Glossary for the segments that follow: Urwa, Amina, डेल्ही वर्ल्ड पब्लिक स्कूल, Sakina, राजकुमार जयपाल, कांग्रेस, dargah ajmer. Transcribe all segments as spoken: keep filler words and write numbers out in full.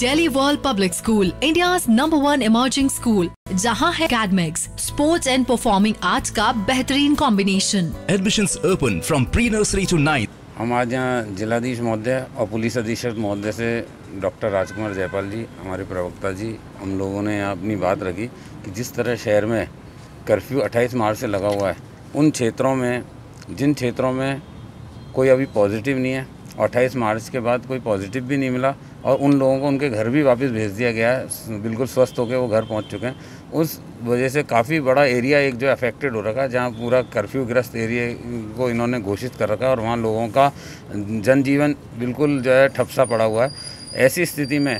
डेल्ही वर्ल्ड पब्लिक स्कूल, India's number one emerging school, जहां है academics, sports and performing arts का बेहतरीन combination. Admissions open from pre nursery to ninth. हम आज यहाँ जिलाधीश महोदय और पुलिस अधीक्षक महोदय से डॉ राजकुमार जयपाल जी, हमारे प्रवक्ता जी, हम लोगों ने यहाँ अपनी बात रखी कि जिस तरह शहर में कर्फ्यू अट्ठाईस मार्च से लगा हुआ है, उन क्षेत्रों में जिन क्षेत्रों में कोई अभी पॉजिटिव नहीं है, अट्ठाईस मार्च के बाद कोई पॉजिटिव भी नहीं मिला और उन लोगों को उनके घर भी वापस भेज दिया गया है, बिल्कुल स्वस्थ होकर वो घर पहुंच चुके हैं। उस वजह से काफ़ी बड़ा एरिया एक जो अफेक्टेड हो रखा है, जहाँ पूरा कर्फ्यू ग्रस्त एरिया को इन्होंने घोषित कर रखा है और वहाँ लोगों का जनजीवन बिल्कुल जो है ठप्सा पड़ा हुआ है। ऐसी स्थिति में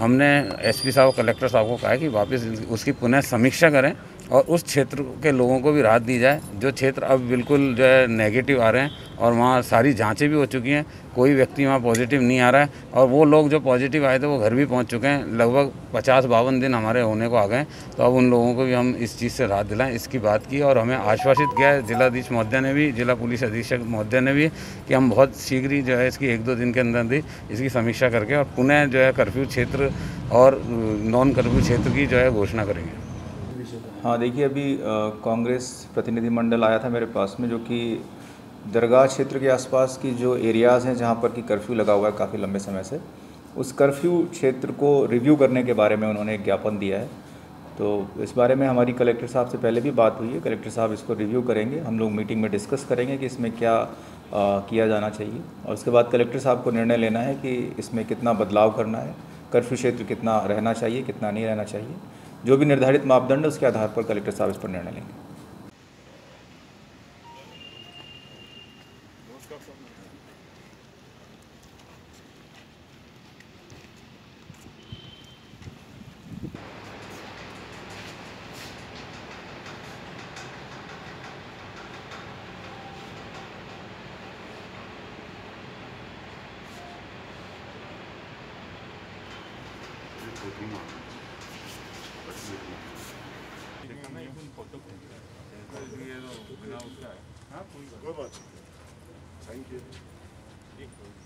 हमने एसपी साहब, कलेक्टर साहब को कहा कि वापस उसकी पुनः समीक्षा करें और उस क्षेत्र के लोगों को भी राहत दी जाए जो क्षेत्र अब बिल्कुल जो है नेगेटिव आ रहे हैं और वहाँ सारी जांचें भी हो चुकी हैं, कोई व्यक्ति वहाँ पॉजिटिव नहीं आ रहा है और वो लोग जो पॉजिटिव आए थे वो घर भी पहुँच चुके हैं। लगभग पचास बावन दिन हमारे होने को आ गए, तो अब उन लोगों को भी हम इस चीज़ से राहत दिलाएं, इसकी बात की और हमें आश्वासित किया है जिलाधीश महोदय ने भी, जिला पुलिस अधीक्षक महोदय ने भी कि हम बहुत शीघ्र ही जो है इसकी एक दो दिन के अंदर ही इसकी समीक्षा करके और पुनः जो है कर्फ्यू क्षेत्र और नॉन कर्फ्यू क्षेत्र की जो है घोषणा करेंगे। हाँ, देखिए अभी कांग्रेस प्रतिनिधिमंडल आया था मेरे पास में, जो कि दरगाह क्षेत्र के आसपास की जो एरियाज़ हैं जहाँ पर कि कर्फ्यू लगा हुआ है काफ़ी लंबे समय से, उस कर्फ्यू क्षेत्र को रिव्यू करने के बारे में उन्होंने एक ज्ञापन दिया है। तो इस बारे में हमारी कलेक्टर साहब से पहले भी बात हुई है, कलेक्टर साहब इसको रिव्यू करेंगे, हम लोग मीटिंग में डिस्कस करेंगे कि इसमें क्या आ, किया जाना चाहिए और उसके बाद कलेक्टर साहब को निर्णय लेना है कि इसमें कितना बदलाव करना है, कर्फ्यू क्षेत्र कितना रहना चाहिए, कितना नहीं रहना चाहिए। जो भी निर्धारित मापदंड है उसके आधार पर कलेक्टर साहब इस पर निर्णय लेंगे। हाँ, कोई बात नहीं, थैंक यू।